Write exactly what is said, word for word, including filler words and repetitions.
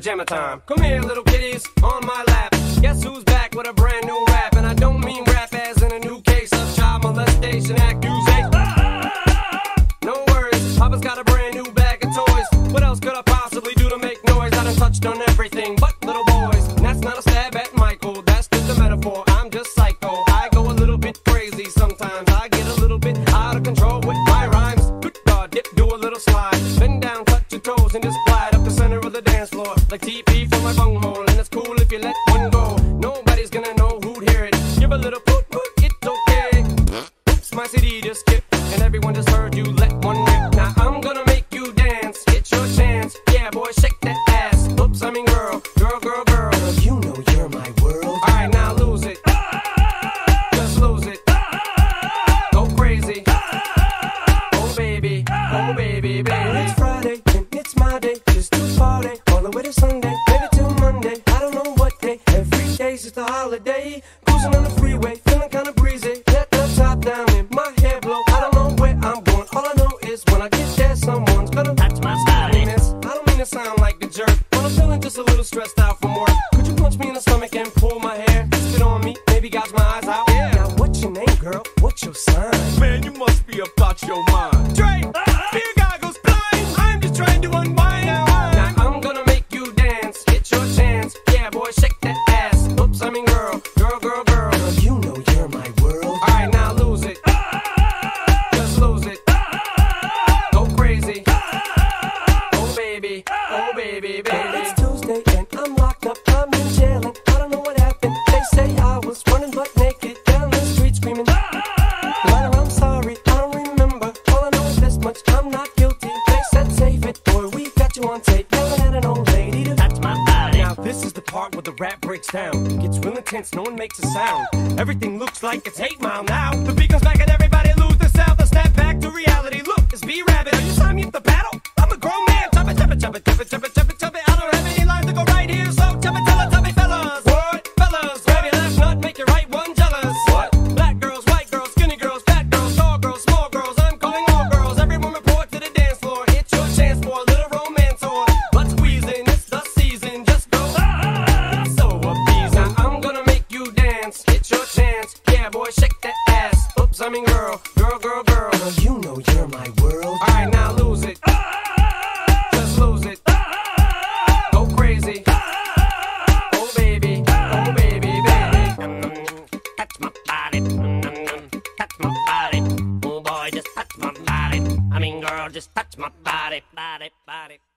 pajama time. Come here, little kitties, on my lap. Guess who's back with a brand new rap? And I don't mean rap as in a new case of child molestation accusation. No worries, Papa's got a brand new bag of toys. What else could I possibly do to make noise? I done touched on everything but little boys. And that's not a stab at Michael, that's just a metaphor. I'm just psycho, I go a little bit crazy sometimes. I get a little bit out of control with my rhymes. Good God, dip, do a little slide. Bend down, touch your toes and just slide up the center of the dance floor. Like T P for my bunghole, and it's cool if you let one go. Nobody's gonna know who'd hear it. Give a little poot poot, it's okay. Oops, my C D just skipped, and everyone just heard you let one rip. Now I'm gonna make you dance, it's your chance. Yeah, boy, shake that ass. Oops, I mean girl, girl, girl, girl. Girl, you know you're my world. Alright, now lose it. Just lose it. Go crazy. Oh baby, oh baby, baby. It's Friday, and it's my day. Just to party, all the way to Sunday. It's a holiday, cruising on the freeway, feeling kinda breezy. Let the top down and my hair blow. I don't know where I'm going, all I know is when I get there, someone's gonna touch my style. I don't mean to sound like the jerk, but I'm feeling just a little stressed out from work. Could you punch me in the stomach and pull my hair? Spit on me, maybe gouge my eyes out. Yeah. Now what's your name, girl? What's your sign? Man, you must be about your mind. Dre, fear guy goes blind. I'm just trying to unwind. Now I'm gonna make you dance, get your chance. Yeah, boy, shake that ass. Oops, I mean girl, girl, girl, girl. Girl, you know you're my world. Alright, now lose it. Just lose it. Go crazy. Oh baby, oh baby, baby. It's Tuesday and I'm locked up, I'm in jail and I don't know what happened. They say I was running butt naked down the street screaming. Well, I'm sorry, I don't remember. All I know is this much, I'm not guilty. They said save it, boy, we got you on tape. Yelling at an old lady to touch my body. Now this is the part where the rap breaks down. It gets real intense, no one makes a sound. Everything looks like it's eight mile now. The beat goes back and everybody lose the sound. Let's snap back to reality. Look, it's B-Rabbit. Are you signing me up to battle? I'm a grown man. Chop it, chop it, chop it, chop it, chop it, chop it, chop it. I don't have any lines to go right here, so chop it, tell it, tell me, fellas. What? Fellas, grab your left nut, make your right one jealous. What? Black girls, white girls, skinny girls, fat girls, tall girls, small girls. I'm calling all girls. Every woman poured to the dance floor. It's your chance for a little romance or butt squeezing. It's the season. Just go. Shake that ass. Oops, I mean girl, girl, girl, girl. Girl, you know you're my world. Alright, now lose it. Just lose it. Go crazy. Oh baby, oh baby, baby. Touch my body. Touch my body. Oh boy, just touch my body. I mean girl, just touch my body, body, body.